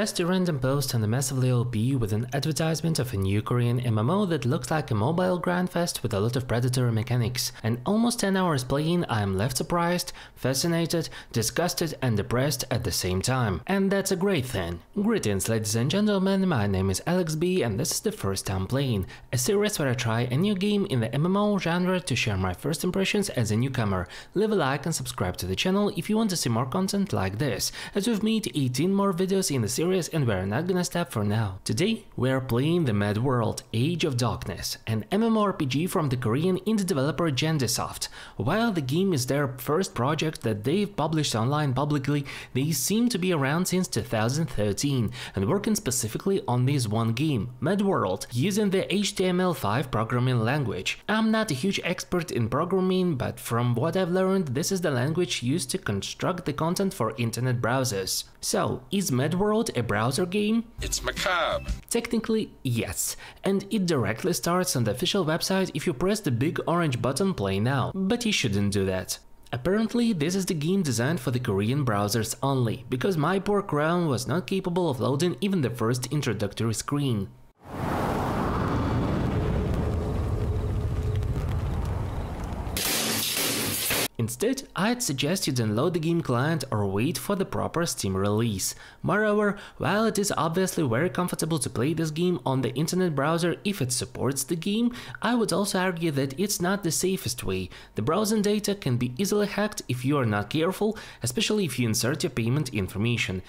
Just a random post on the massive LB with an advertisement of a new Korean MMO that looks like a mobile grindfest with a lot of predatory mechanics, and almost 10 hours playing I am left surprised, fascinated, disgusted and depressed at the same time. And that's a great thing. Greetings ladies and gentlemen, my name is Alex B and this is The First Time Playing, a series where I try a new game in the MMO genre to share my first impressions as a newcomer. Leave a like and subscribe to the channel if you want to see more content like this, as we've made 18 more videos in the series and we're not gonna stop for now. Today we're playing the Mad World Age of Darkness, an MMORPG from the Korean indie developer Genesisoft. While the game is their first project that they've published online publicly, they seem to be around since 2013 and working specifically on this one game, Mad World, using the HTML5 programming language. I'm not a huge expert in programming, but from what I've learned, this is the language used to construct the content for internet browsers. So, is Mad World a browser game? It's macabre. Technically, yes, and it directly starts on the official website if you press the big orange button play now, but you shouldn't do that. Apparently, this is the game designed for the Korean browsers only, because my poor Chrome was not capable of loading even the first introductory screen. Instead, I'd suggest you download the game client or wait for the proper Steam release. Moreover, while it is obviously very comfortable to play this game on the internet browser if it supports the game, I would also argue that it's not the safest way. The browsing data can be easily hacked if you are not careful, especially if you insert your payment information.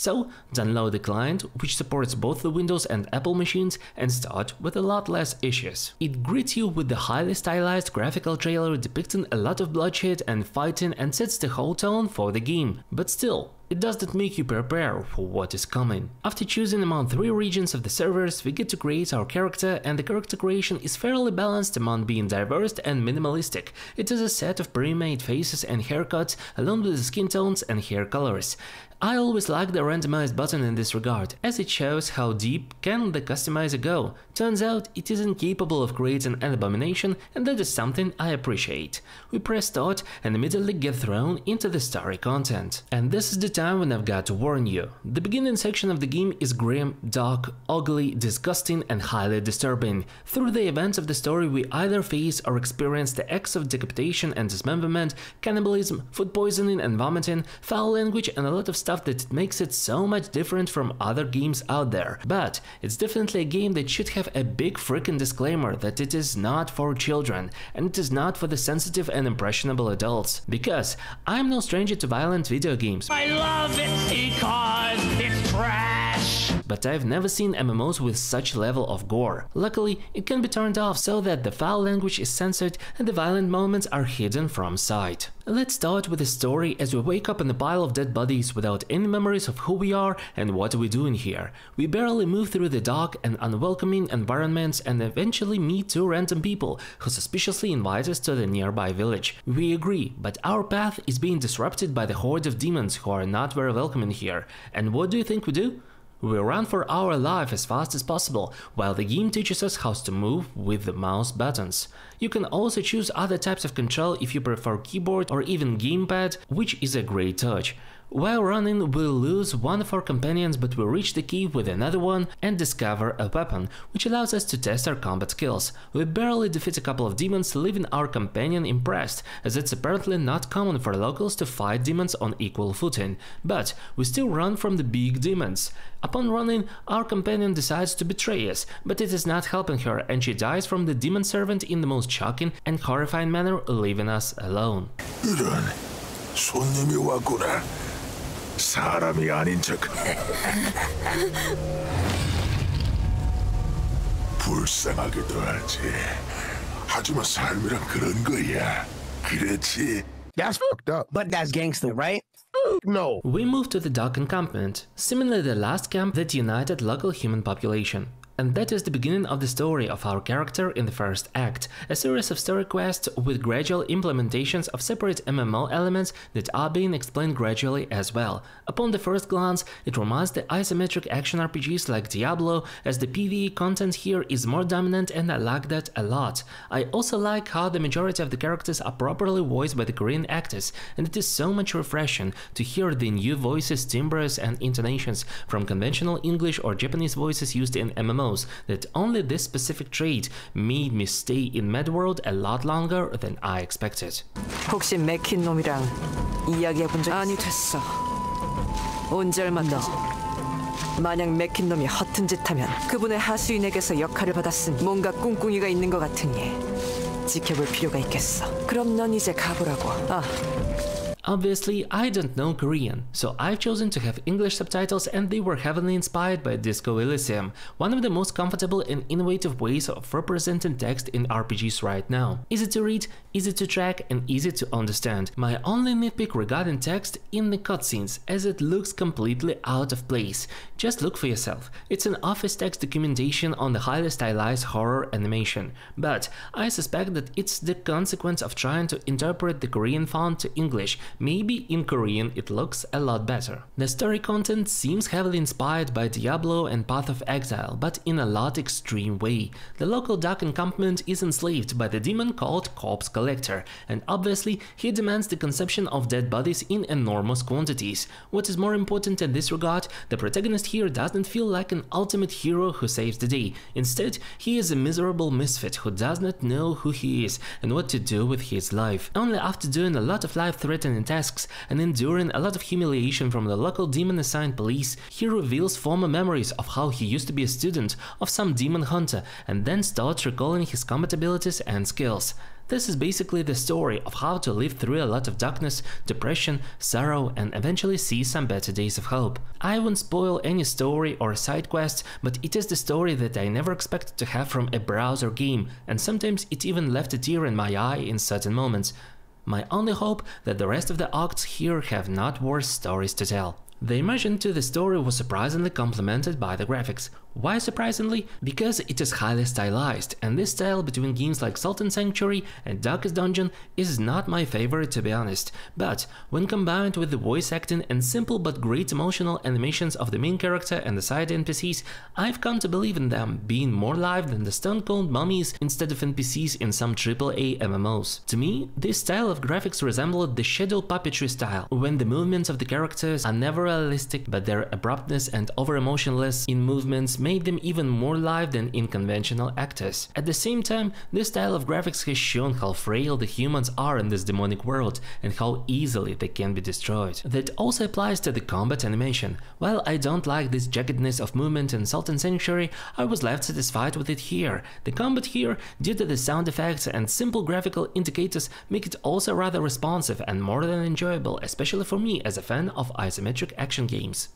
So, download the client, which supports both the Windows and Apple machines, and start with a lot less issues. It greets you with the highly stylized graphical trailer depicting a lot of bloodshed and fighting and sets the whole tone for the game, but still, it doesn't make you prepare for what is coming. After choosing among three regions of the servers, we get to create our character, and the character creation is fairly balanced among being diverse and minimalistic. It is a set of pre-made faces and haircuts, along with the skin tones and hair colors. I always like the randomized button in this regard, as it shows how deep can the customizer go. Turns out it isn't capable of creating an abomination, and that is something I appreciate. We press start and immediately get thrown into the starry content. And this is the time when I've got to warn you. The beginning section of the game is grim, dark, ugly, disgusting and highly disturbing. Through the events of the story we either face or experience the acts of decapitation and dismemberment, cannibalism, food poisoning and vomiting, foul language and a lot of stuff that makes it so much different from other games out there. But it's definitely a game that should have a big freaking disclaimer that it is not for children and it is not for the sensitive and impressionable adults. Because I'm no stranger to violent video games. I love it because it's trash! But I've never seen MMOs with such level of gore. Luckily, it can be turned off so that the foul language is censored and the violent moments are hidden from sight. Let's start with the story as we wake up in a pile of dead bodies without any memories of who we are and what we're doing here. We barely move through the dark and unwelcoming environments and eventually meet two random people who suspiciously invite us to the nearby village. We agree, but our path is being disrupted by the horde of demons who are not very welcoming here. And what do you think we do? We run for our life as fast as possible, while the game teaches us how to move with the mouse buttons. You can also choose other types of control if you prefer keyboard or even gamepad, which is a great touch. While running, we lose one of our companions, but we reach the cave with another one and discover a weapon, which allows us to test our combat skills. We barely defeat a couple of demons, leaving our companion impressed, as it's apparently not common for locals to fight demons on equal footing. But we still run from the big demons. Upon running, our companion decides to betray us, but it is not helping her and she dies from the demon servant in the most shocking and horrifying manner, leaving us alone. That's fucked up, but that's gangster, right? No. We move to the dark encampment, seemingly the last camp that united local human population. And that is the beginning of the story of our character in the first act, a series of story quests with gradual implementations of separate MMO elements that are being explained gradually as well. Upon the first glance, it reminds the isometric action RPGs like Diablo, as the PvE content here is more dominant and I like that a lot. I also like how the majority of the characters are properly voiced by the Korean actors, and it is so much refreshing to hear the new voices, timbres and intonations from conventional English or Japanese voices used in MMO. That only this specific trait made me stay in Mad World a lot longer than I expected. 혹시 맥힌 놈이랑 이야기해본 적? 아니 됐어. 온절만도. 만약 맥힌 놈이 허튼 짓하면 그분의 하수인에게서 역할을 받았으니 뭔가 꿍꿍이가 있는 것 같으니 지켜볼 필요가 있겠어. 그럼 넌 이제 가보라고. 아. Obviously, I don't know Korean, so I've chosen to have English subtitles, and they were heavily inspired by Disco Elysium, one of the most comfortable and innovative ways of representing text in RPGs right now. Easy to read, easy to track, and easy to understand. My only nitpick regarding text in the cutscenes, as it looks completely out of place. Just look for yourself. It's an office text documentation on the highly stylized horror animation, but I suspect that it's the consequence of trying to interpret the Korean font to English. Maybe in Korean it looks a lot better. The story content seems heavily inspired by Diablo and Path of Exile, but in a lot extreme way. The local dark encampment is enslaved by the demon called Corpse Collector, and obviously he demands the consumption of dead bodies in enormous quantities. What is more important in this regard, the protagonist here doesn't feel like an ultimate hero who saves the day. Instead, he is a miserable misfit who does not know who he is and what to do with his life. Only after doing a lot of life-threatening tasks and enduring a lot of humiliation from the local demon-assigned police, he reveals former memories of how he used to be a student of some demon hunter and then starts recalling his combat abilities and skills. This is basically the story of how to live through a lot of darkness, depression, sorrow, and eventually see some better days of hope. I won't spoil any story or side quest, but it is the story that I never expected to have from a browser game, and sometimes it even left a tear in my eye in certain moments. My only hope that the rest of the acts here have not worse stories to tell. The immersion to the story was surprisingly complemented by the graphics. Why surprisingly? Because it is highly stylized, and this style between games like Sultan Sanctuary and Darkest Dungeon is not my favorite, to be honest, but when combined with the voice acting and simple but great emotional animations of the main character and the side NPCs, I've come to believe in them being more live than the stone cold mummies instead of NPCs in some AAA MMOs. To me, this style of graphics resembled the shadow puppetry style, when the movements of the characters are never realistic, but their abruptness and over-emotionless in movements made them even more live than in conventional actors. At the same time, this style of graphics has shown how frail the humans are in this demonic world and how easily they can be destroyed. That also applies to the combat animation. While I don't like this jaggedness of movement in Sultan Sanctuary, I was left satisfied with it here. The combat here, due to the sound effects and simple graphical indicators, make it also rather responsive and more than enjoyable, especially for me as a fan of isometric action games.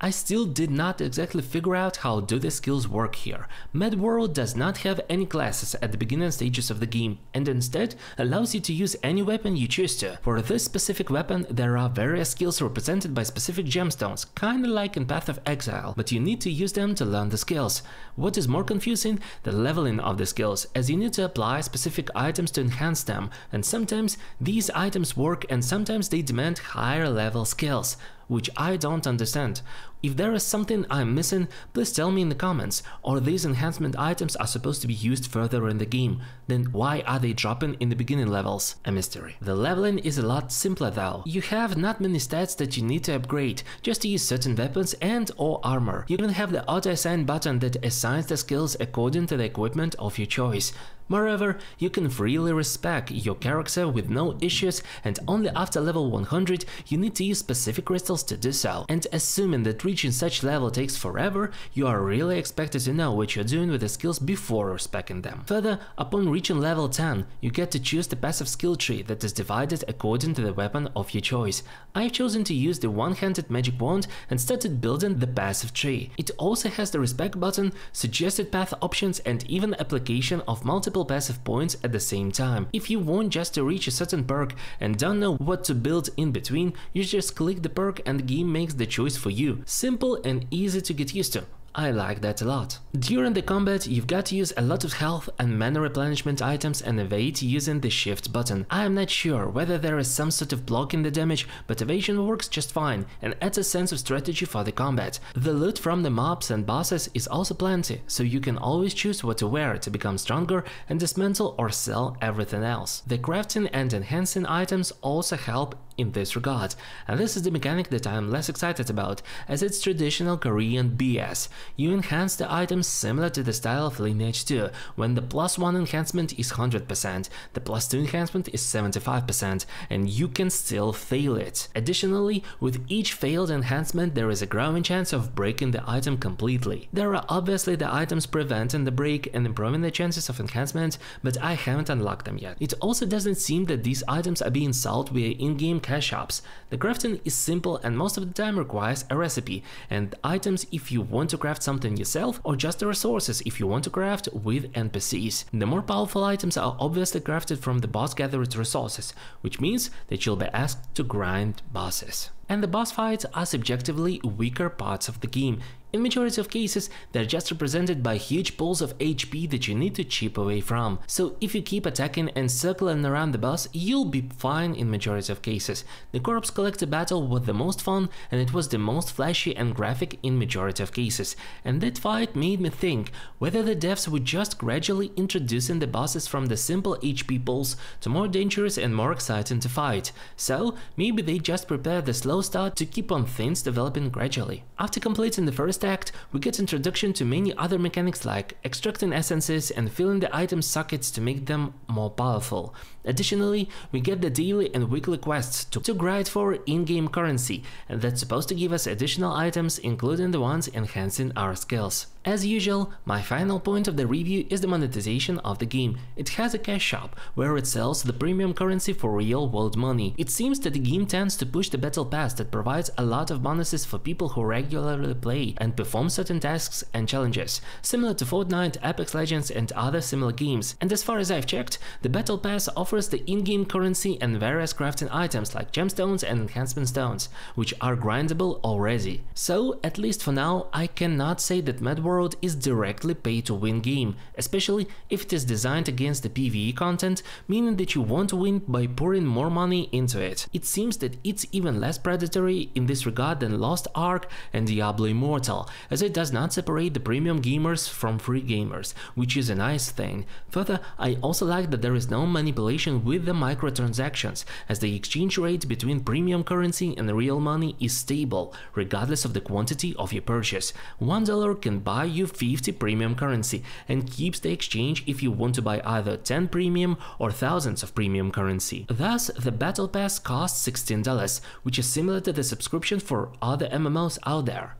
I still did not exactly figure out how do the skills work here. Mad World does not have any classes at the beginning stages of the game, and instead allows you to use any weapon you choose to. For this specific weapon there are various skills represented by specific gemstones, kinda like in Path of Exile, but you need to use them to learn the skills. What is more confusing, the leveling of the skills, as you need to apply specific items to enhance them, and sometimes these items work and sometimes they demand higher level skills, which I don't understand. If there is something I'm missing, please tell me in the comments, or these enhancement items are supposed to be used further in the game, then why are they dropping in the beginning levels? A mystery. The leveling is a lot simpler though. You have not many stats that you need to upgrade, just to use certain weapons and or armor. You even have the auto-assign button that assigns the skills according to the equipment of your choice. Moreover, you can freely respec your character with no issues, and only after level 100 you need to use specific crystals to do so. And assuming that reaching such level takes forever, you are really expected to know what you're doing with the skills before respecing them. Further, upon reaching level 10, you get to choose the passive skill tree that is divided according to the weapon of your choice. I've chosen to use the one-handed magic wand and started building the passive tree. It also has the respec button, suggested path options, and even application of multiple multiple passive points at the same time. If you want just to reach a certain perk and don't know what to build in between, you just click the perk and the game makes the choice for you. Simple and easy to get used to. I like that a lot. During the combat, you've got to use a lot of health and mana replenishment items and evade using the shift button. I'm not sure whether there is some sort of block in the damage, but evasion works just fine and adds a sense of strategy for the combat. The loot from the mobs and bosses is also plenty, so you can always choose what to wear to become stronger and dismantle or sell everything else. The crafting and enhancing items also help in this regard, and this is the mechanic that I'm less excited about, as it's traditional Korean BS. You enhance the items similar to the style of Lineage 2, when the +1 enhancement is 100%, the +2 enhancement is 75%, and you can still fail it. Additionally, with each failed enhancement there is a growing chance of breaking the item completely. There are obviously the items preventing the break and improving the chances of enhancement, but I haven't unlocked them yet. It also doesn't seem that these items are being sold via in-game cash shops. The crafting is simple and most of the time requires a recipe, and items if you want to craft something yourself, or just the resources if you want to craft with NPCs. The more powerful items are obviously crafted from the boss gathered resources, which means that you'll be asked to grind bosses. And the boss fights are subjectively weaker parts of the game. In majority of cases, they're just represented by huge pools of HP that you need to chip away from. So if you keep attacking and circling around the boss, you'll be fine in majority of cases. The Corpse Collector battle was the most fun, and it was the most flashy and graphic in majority of cases. And that fight made me think whether the devs were just gradually introducing the bosses from the simple HP pools to more dangerous and more exciting to fight. So maybe they just prepared the slow start to keep on things developing gradually. After completing the first act, we get introduction to many other mechanics like extracting essences and filling the item sockets to make them more powerful. Additionally, we get the daily and weekly quests to grind for in-game currency, and that's supposed to give us additional items, including the ones enhancing our skills. As usual, my final point of the review is the monetization of the game. It has a cash shop, where it sells the premium currency for real-world money. It seems that the game tends to push the battle pass that provides a lot of bonuses for people who regularly play and perform certain tasks and challenges, similar to Fortnite, Apex Legends and other similar games. And as far as I've checked, the battle pass offers the in-game currency and various crafting items like gemstones and enhancement stones, which are grindable already. So, at least for now, I cannot say that Mad World is directly pay-to-win game, especially if it is designed against the PvE content, meaning that you want to win by pouring more money into it. It seems that it's even less predatory in this regard than Lost Ark and Diablo Immortal, as it does not separate the premium gamers from free gamers, which is a nice thing. Further, I also like that there is no manipulation with the microtransactions, as the exchange rate between premium currency and real money is stable, regardless of the quantity of your purchase. $1 can buy you 50 premium currency and keeps the exchange if you want to buy either 10 premium or thousands of premium currency. Thus, the battle pass costs $16, which is similar to the subscription for other MMOs out there.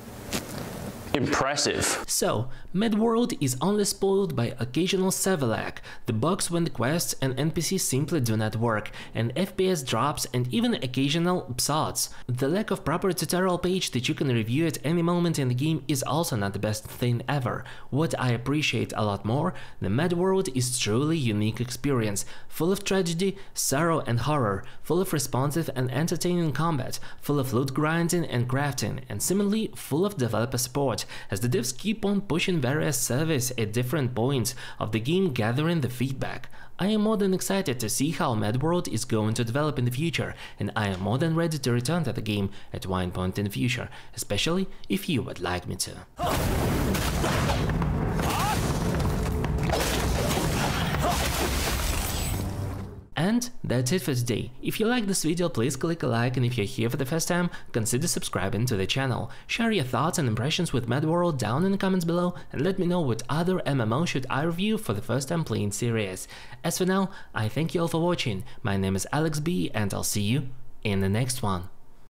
Impressive. So, Mad World is only spoiled by occasional server lag, the bugs when the quests and NPCs simply do not work, and FPS drops and even occasional BSODs. The lack of proper tutorial page that you can review at any moment in the game is also not the best thing ever. What I appreciate a lot more, the Mad World is truly unique experience, full of tragedy, sorrow and horror, full of responsive and entertaining combat, full of loot grinding and crafting, and similarly full of developer support, as the devs keep on pushing various surveys at different points of the game gathering the feedback. I am more than excited to see how Mad World is going to develop in the future, and I am more than ready to return to the game at one point in the future, especially if you would like me to. And that's it for today. If you like this video, please click a like, and if you're here for the first time, consider subscribing to the channel. Share your thoughts and impressions with Mad World down in the comments below, and let me know what other MMO should I review for the First Time Playing series. As for now, I thank you all for watching. My name is Alex B, and I'll see you in the next one.